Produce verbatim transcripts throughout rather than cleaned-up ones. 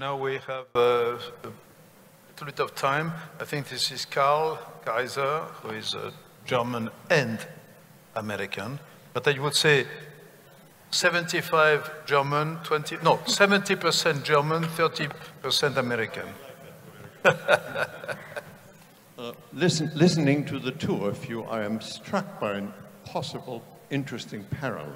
Now we have uh, a little bit of time. I think this is Karl Kaiser, who is a German and American, but I would say seventy-five German, twenty, no, seventy percent German, thirty percent American. uh, listen, listening to the two of you, I am struck by a possible interesting parallel.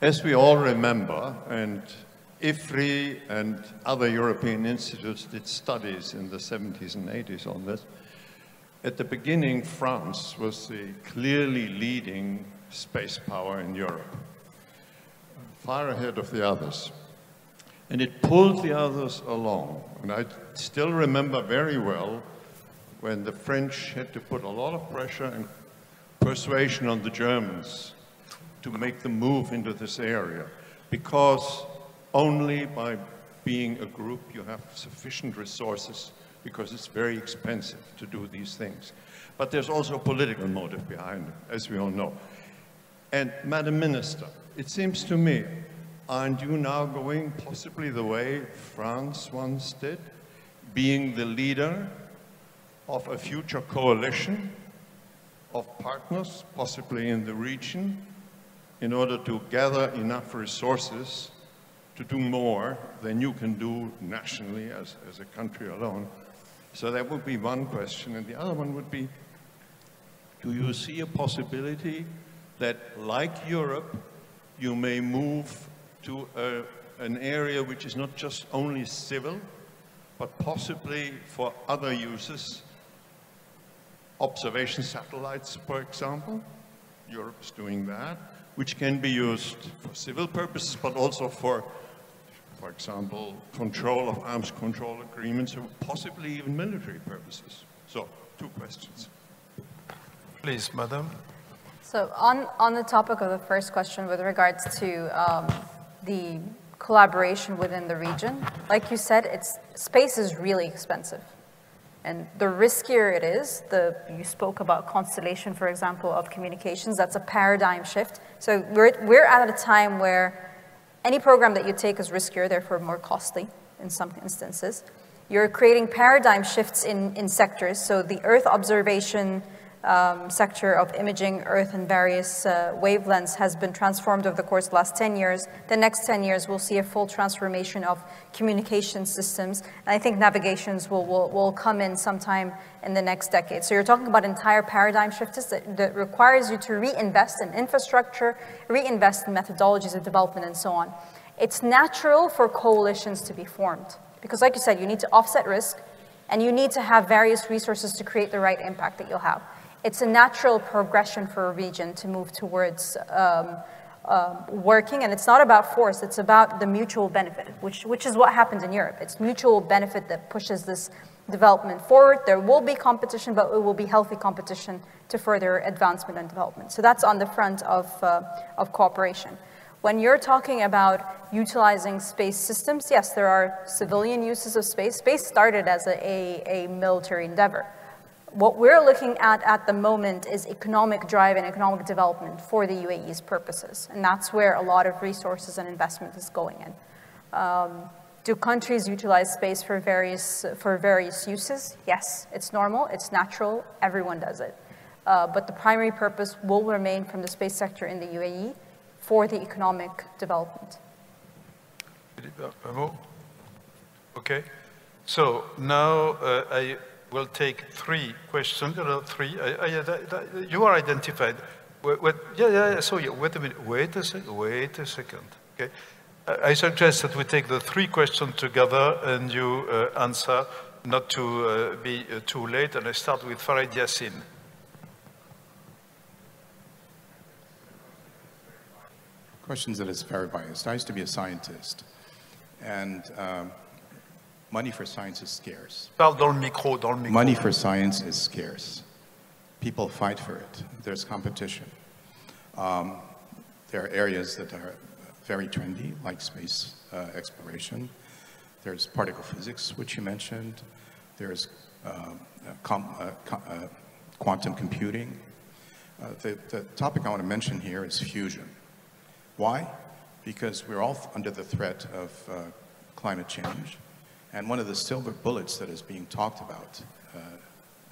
As we all remember, and I F R I and other European institutes did studies in the seventies and eighties on this. At the beginning, France was the clearly leading space power in Europe, far ahead of the others. And it pulled the others along. And I still remember very well when the French had to put a lot of pressure and persuasion on the Germans to make them move into this area, because only by being a group you have sufficient resources, because it's very expensive to do these things. But there's also a political motive behind it, as we all know. And Madam Minister, it seems to me, aren't you now going possibly the way France once did, being the leader of a future coalition of partners, possibly in the region, in order to gather enough resources to do more than you can do nationally as, as a country alone? So that would be one question. And the other one would be, do you see a possibility that, like Europe, you may move to a, an area which is not just only civil, but possibly for other uses, observation satellites, for example? Europe's doing that, which can be used for civil purposes, but also for For example, control of arms control agreements, or possibly even military purposes. So, two questions. Please, Madam. So, on, on the topic of the first question with regards to um, the collaboration within the region, like you said, it's, space is really expensive. And the riskier it is, the, you spoke about constellation, for example, of communications, that's a paradigm shift. So, we're, we're at a time where any program that you take is riskier, therefore more costly in some instances. You're creating paradigm shifts in, in sectors. So the Earth observation um, sector of imaging Earth in various uh, wavelengths has been transformed over the course of the last ten years. The next ten years, we'll see a full transformation of communication systems. And I think navigations will, will, will come in sometime in the next decade. So you're talking about entire paradigm shifts that, that requires you to reinvest in infrastructure, reinvest in methodologies of development, and so on. It's natural for coalitions to be formed because, like you said, you need to offset risk and you need to have various resources to create the right impact that you'll have. It's a natural progression for a region to move towards um, uh, working, and it's not about force, it's about the mutual benefit, which, which is what happens in Europe. It's mutual benefit that pushes this development forward. There will be competition, but it will be healthy competition to further advancement and development. So that's on the front of, uh, of cooperation. When you're talking about utilizing space systems, yes, there are civilian uses of space. Space started as a, a, a military endeavor. What we're looking at at the moment is economic drive and economic development for the U A E's purposes. And that's where a lot of resources and investment is going in. Um, Do countries utilize space for various, for various uses? Yes, it's normal, it's natural, everyone does it. Uh, but the primary purpose will remain from the space sector in the U A E for the economic development. Okay, so now uh, I will take three questions, no, three. I, I, I, you are identified. Wait, wait, yeah, yeah, I saw you. Wait a minute, wait a second, wait a second, okay. I suggest that we take the three questions together and you uh, answer, not to uh, be uh, too late. And I start with Farid Yassin. Questions that is very biased. I used to be a scientist, and um, money for science is scarce. Parle dans le micro, dans le micro. Money for science is scarce. People fight for it. There's competition. Um, there are areas that are very trendy, like space uh, exploration. There's particle physics, which you mentioned. There's uh, com uh, com uh, quantum computing. Uh, the, the topic I want to mention here is fusion. Why? Because we're all under the threat of uh, climate change, And one of the silver bullets that is being talked about uh,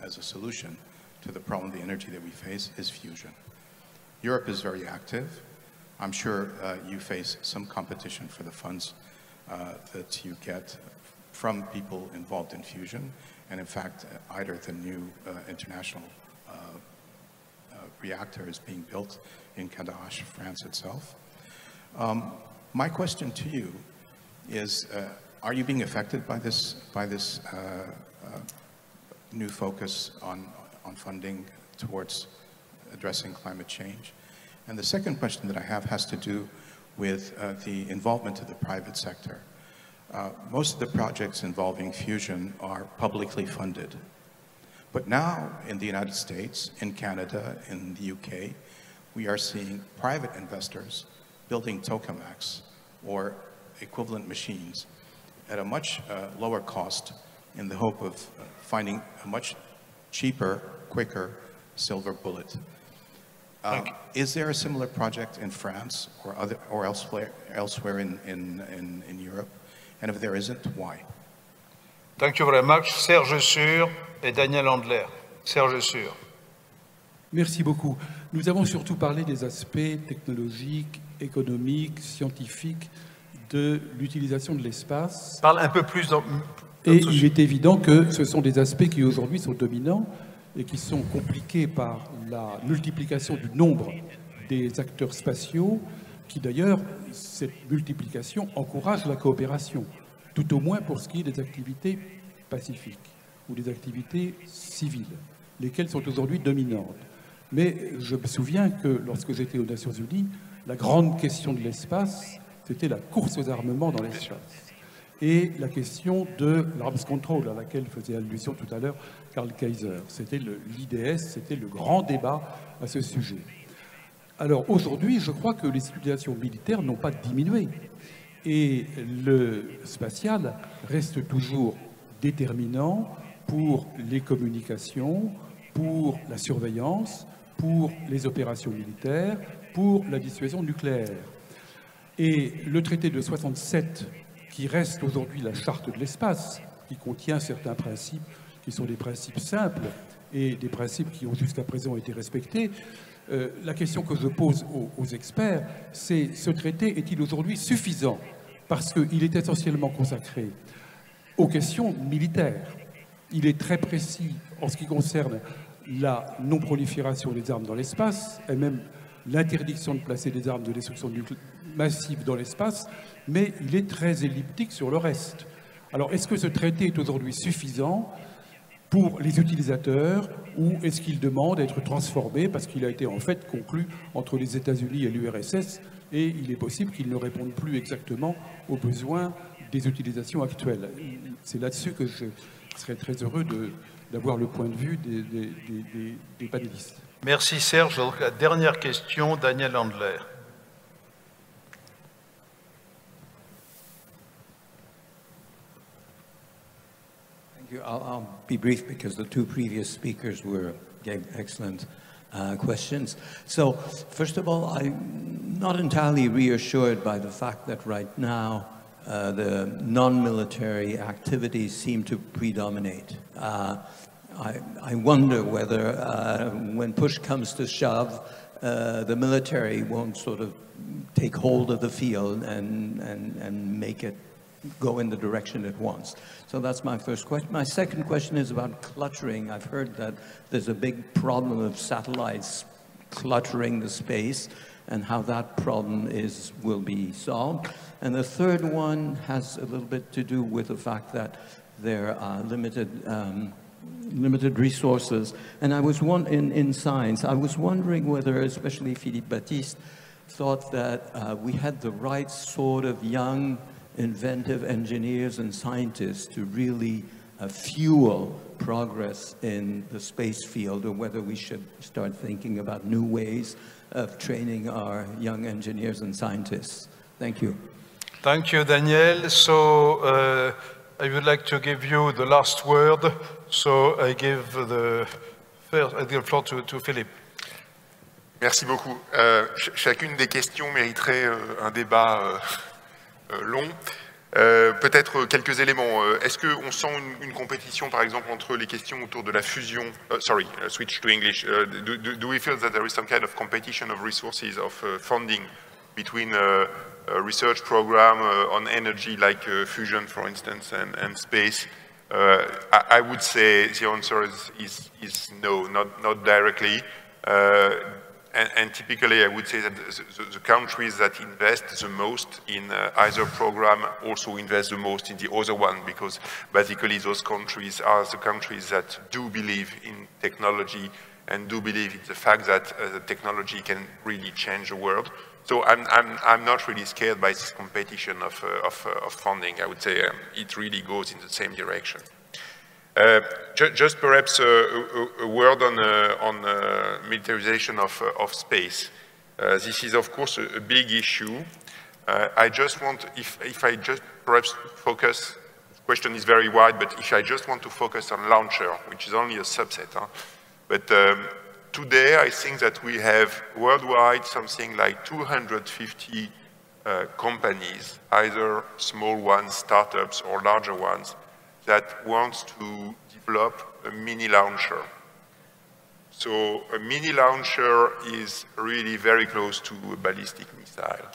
as a solution to the problem of the energy that we face is fusion. Europe is very active. I'm sure uh, you face some competition for the funds uh, that you get from people involved in fusion. And in fact, either the new uh, international uh, uh, reactor is being built in Cadarache, France itself. Um, my question to you is, uh, are you being affected by this, by this uh, uh, new focus on, on funding towards addressing climate change? And the second question that I have has to do with uh, the involvement of the private sector. Uh, most of the projects involving fusion are publicly funded. But now in the United States, in Canada, in the U K, we are seeing private investors building tokamaks or equivalent machines at a much uh, lower cost in the hope of uh, finding a much cheaper, quicker silver bullet. Uh, is there a similar project in France or, other, or elsewhere, elsewhere in, in, in, in Europe? And if there isn't, why? Thank you very much. Serge Sure et Daniel Andler. Serge Sure. Merci beaucoup. Nous avons surtout parlé des aspects technologiques, économiques, scientifiques de l'utilisation de l'espace. Parle un peu plus dans... Et il est évident que ce sont des aspects qui aujourd'hui sont dominants et qui sont compliqués par la multiplication du nombre des acteurs spatiaux, qui d'ailleurs, cette multiplication encourage la coopération, tout au moins pour ce qui est des activités pacifiques ou des activités civiles, lesquelles sont aujourd'hui dominantes. Mais je me souviens que lorsque j'étais aux Nations Unies, la grande question de l'espace, c'était la course aux armements dans l'espace. Et la question de l'arms control, à laquelle faisait allusion tout à l'heure Karl Kaiser. C'était l'I D S, c'était le grand débat à ce sujet. Alors aujourd'hui, je crois que les utilisations militaires n'ont pas diminué. Et le spatial reste toujours déterminant pour les communications, pour la surveillance, pour les opérations militaires, pour la dissuasion nucléaire. Et le traité de soixante-sept, qui reste aujourd'hui la charte de l'espace, qui contient certains principes qui sont des principes simples et des principes qui ont jusqu'à présent été respectés. Euh, la question que je pose aux, aux experts, c'est ce traité est-il aujourd'hui suffisant? Parce qu'il est essentiellement consacré aux questions militaires. Il est très précis en ce qui concerne la non-prolifération des armes dans l'espace et même l'interdiction de placer des armes de destruction nucléaire massive dans l'espace, mais il est très elliptique sur le reste. Alors, est-ce que ce traité est aujourd'hui suffisant pour les utilisateurs ou est-ce qu'il demande à être transformé parce qu'il a été en fait conclu entre les États-Unis et l'U R S S et il est possible qu'il ne réponde plus exactement aux besoins des utilisations actuelles? C'est là-dessus que je serais très heureux d'avoir le point de vue des, des, des, des panélistes. Merci Serge. Donc, la dernière question, Daniel Andler. I'll, I'll be brief because the two previous speakers were gave excellent uh, questions. So, first of all, I'm not entirely reassured by the fact that right now uh, the non-military activities seem to predominate. Uh, I, I wonder whether uh, when push comes to shove, uh, the military won't sort of take hold of the field and, and, and make it go in the direction it wants. So that's my first question. My second question is about cluttering. I've heard that there's a big problem of satellites cluttering the space and how that problem is will be solved. And the third one has a little bit to do with the fact that there are limited um, limited resources. And I was one in, in science, I was wondering whether, especially Philippe Baptiste, thought that uh, we had the right sort of young inventive engineers and scientists to really uh, fuel progress in the space field, or whether we should start thinking about new ways of training our young engineers and scientists. Thank you. Thank you, Daniel. So uh, I would like to give you the last word. So I give the, first, I give the floor to, to Philippe. Merci beaucoup. Euh, ch- chacune des questions mériterait euh, un débat euh, long. Euh, peut-être quelques éléments. Est-ce qu'on sent une, une compétition, par exemple, entre les questions autour de la fusion uh, Sorry, uh, switch to English. Uh, do, do, do we feel that there is some kind of competition of resources, of uh, funding between uh, a research program uh, on energy, like uh, fusion, for instance, and, and space? Uh, I, I would say the answer is, is, is no, not, not directly. Uh, And, and typically, I would say that the, the countries that invest the most in uh, either program also invest the most in the other one, because basically those countries are the countries that do believe in technology and do believe in the fact that uh, the technology can really change the world. So I'm, I'm, I'm not really scared by this competition of, uh, of, uh, of funding. I would say um, it really goes in the same direction. Uh, ju just perhaps uh, a, a word on, uh, on uh, militarization of, uh, of space. Uh, this is, of course, a, a big issue. Uh, I just want, if, if I just perhaps focus, the question is very wide, but if I just want to focus on launcher, which is only a subset. Huh? But um, today, I think that we have worldwide something like two hundred fifty uh, companies, either small ones, startups, or larger ones, that wants to develop a mini launcher. So a mini launcher is really very close to a ballistic missile.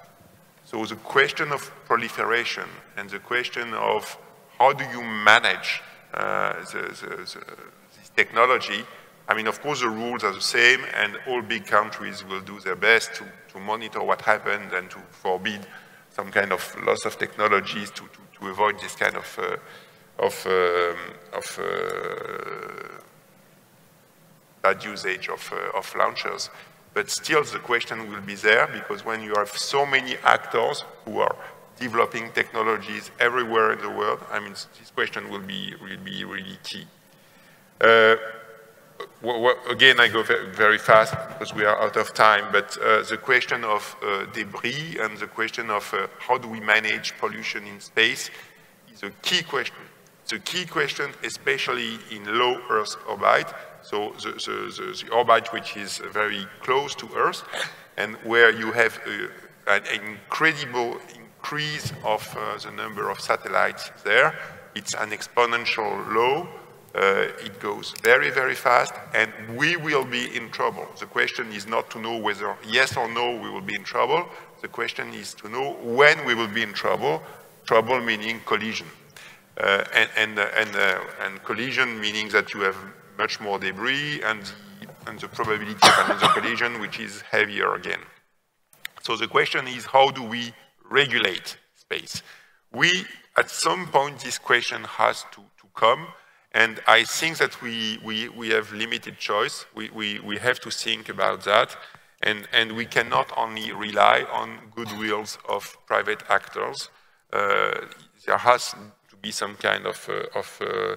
So the question of proliferation and the question of how do you manage uh, the, the, the, this technology, I mean, of course, the rules are the same, and all big countries will do their best to, to monitor what happens and to forbid some kind of loss of technologies to, to, to avoid this kind of uh, of, um, of uh, bad usage of, uh, of launchers. But still the question will be there, because when you have so many actors who are developing technologies everywhere in the world, I mean, this question will be, will be really key. Uh, again, I go very fast because we are out of time, but uh, the question of uh, debris and the question of uh, how do we manage pollution in space is a key question. The key question, especially in low Earth orbit, so the, the, the, the orbit which is very close to Earth, and where you have a, an incredible increase of uh, the number of satellites there. It's an exponential low. Uh, it goes very, very fast, and we will be in trouble. The question is not to know whether yes or no we will be in trouble. The question is to know when we will be in trouble. Trouble meaning collision. Uh, and, and, uh, and, uh, and collision meaning that you have much more debris and the, and the probability of another collision which is heavier again. So the question is, how do we regulate space? We, at some point, this question has to, to come, and I think that we, we, we have limited choice. We, we, we have to think about that, and, and we cannot only rely on goodwills of private actors. Uh, there has to be some kind of, uh, of, uh,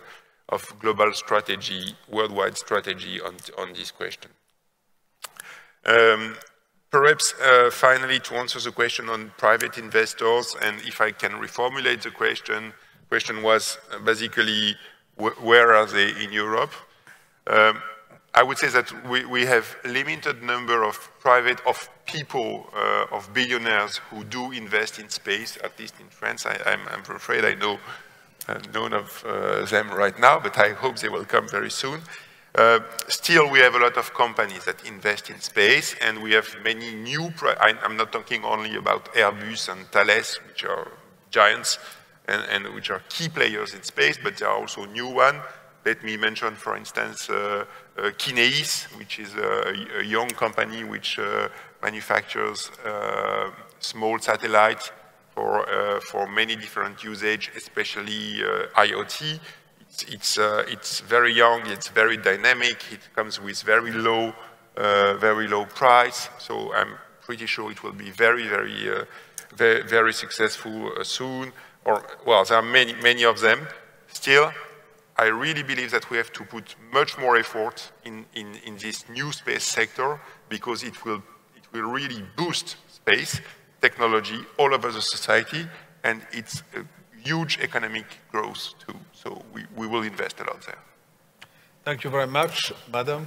of global strategy, worldwide strategy on, on this question. Um, perhaps uh, finally, to answer the question on private investors, and if I can reformulate the question, question was basically wh where are they in Europe? Um, I would say that we, we have limited number of private, of people, uh, of billionaires who do invest in space, at least in France. I, I'm, I'm afraid I know uh, none of uh, them right now, but I hope they will come very soon. Uh, still, we have a lot of companies that invest in space, and we have many new, pri I, I'm not talking only about Airbus and Thales, which are giants and, and which are key players in space, but there are also new ones. Let me mention, for instance, uh, uh, Kineis, which is a, a young company which uh, manufactures uh, small satellites for, uh, for many different usage, especially uh, IoT. It's, it's, uh, it's very young, it's very dynamic, it comes with very low, uh, very low price, so I'm pretty sure it will be very, very, uh, very, very successful uh, soon. Or, well, there are many, many of them still. I really believe that we have to put much more effort in, in, in this new space sector, because it will, it will really boost space technology all over the society, and it's a huge economic growth too. So we, we will invest a lot there. Thank you very much, Madam.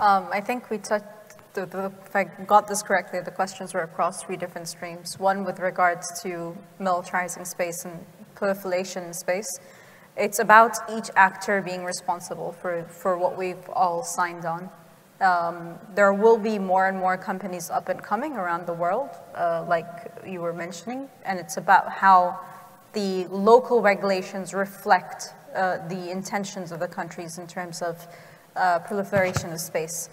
Um, I think we touched the, the, if I got this correctly, the questions were across three different streams. One with regards to militarizing space and proliferation in space. It's about each actor being responsible for, for what we've all signed on. Um, there will be more and more companies up and coming around the world, uh, like you were mentioning, and it's about how the local regulations reflect uh, the intentions of the countries in terms of uh, proliferation of space.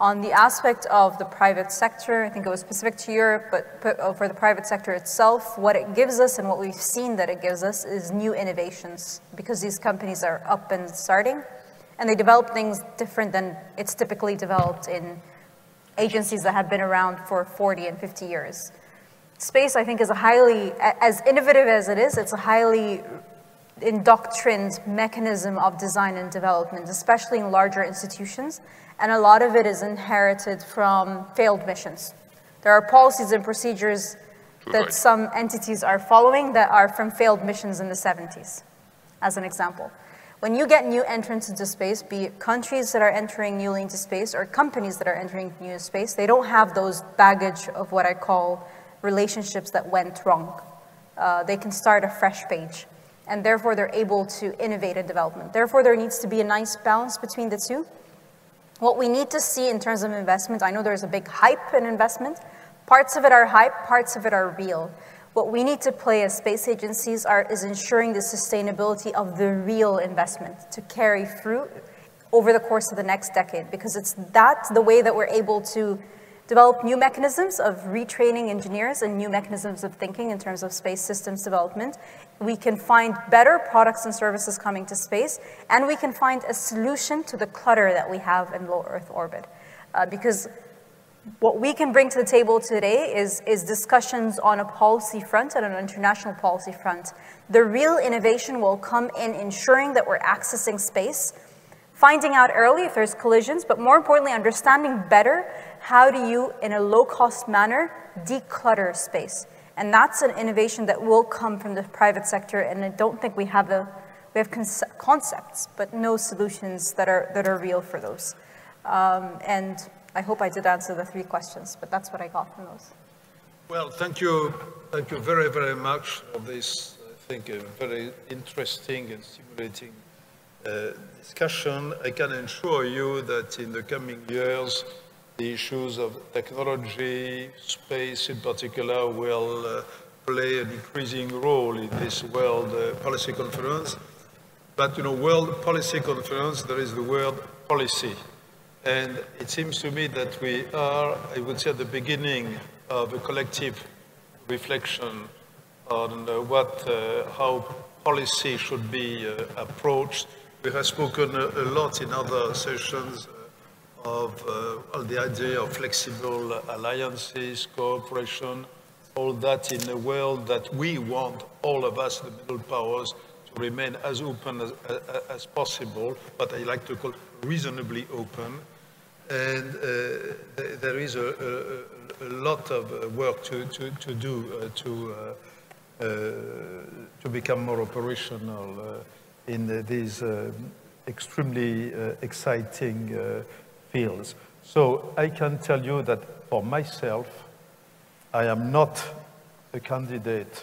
On the aspect of the private sector, I think it was specific to Europe, but for the private sector itself, what it gives us and what we've seen that it gives us is new innovations, because these companies are up and starting, and they develop things different than it's typically developed in agencies that have been around for forty and fifty years. Space, I think, is a highly, as innovative as it is, it's a highly indoctrined mechanism of design and development, especially in larger institutions, and a lot of it is inherited from failed missions. There are policies and procedures that some entities are following that are from failed missions in the seventies, as an example. When you get new entrants into space, be it countries that are entering newly into space or companies that are entering new space, they don't have those baggage of what I call relationships that went wrong. Uh, they can start a fresh page, and therefore they're able to innovate and development. Therefore, there needs to be a nice balance between the two. What we need to see in terms of investment, I know there's a big hype in investment. Parts of it are hype, parts of it are real. What we need to play as space agencies are, is ensuring the sustainability of the real investment to carry through over the course of the next decade, because it's that's the way that we're able to develop new mechanisms of retraining engineers and new mechanisms of thinking in terms of space systems development. We can find better products and services coming to space, and we can find a solution to the clutter that we have in low Earth orbit. Uh, because what we can bring to the table today is, is discussions on a policy front and an international policy front. The real innovation will come in ensuring that we're accessing space, finding out early if there's collisions, but more importantly, understanding better how do you, in a low-cost manner, declutter space. And that's an innovation that will come from the private sector, and I don't think we have a, we have concepts, but no solutions that are, that are real for those. Um, and I hope I did answer the three questions, but that's what I got from those. Well, thank you, thank you very, very much for this, I think, a very interesting and stimulating Uh, discussion. I can assure you that in the coming years, the issues of technology, space in particular, will uh, play an increasing role in this World uh, Policy Conference. But, you know, World Policy Conference, there is the word policy. And it seems to me that we are, I would say, at the beginning of a collective reflection on uh, what, uh, how policy should be uh, approached. We have spoken a, a lot in other sessions uh, of uh, well, the idea of flexible alliances, cooperation, all that in a world that we want all of us, the middle powers, to remain as open as, as, as possible, what I like to call reasonably open. And uh, th there is a, a, a lot of work to, to, to do uh, to, uh, uh, to become more operational uh, in uh, these uh, extremely uh, exciting uh, fields. So I can tell you that for myself, I am not a candidate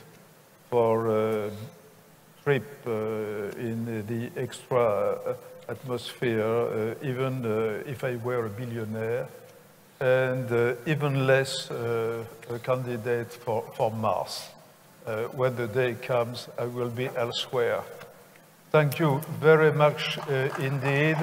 for a trip uh, in the extra atmosphere, uh, even uh, if I were a billionaire, and uh, even less uh, a candidate for, for Mars. Uh, when the day comes, I will be elsewhere. Thank you very much uh, indeed.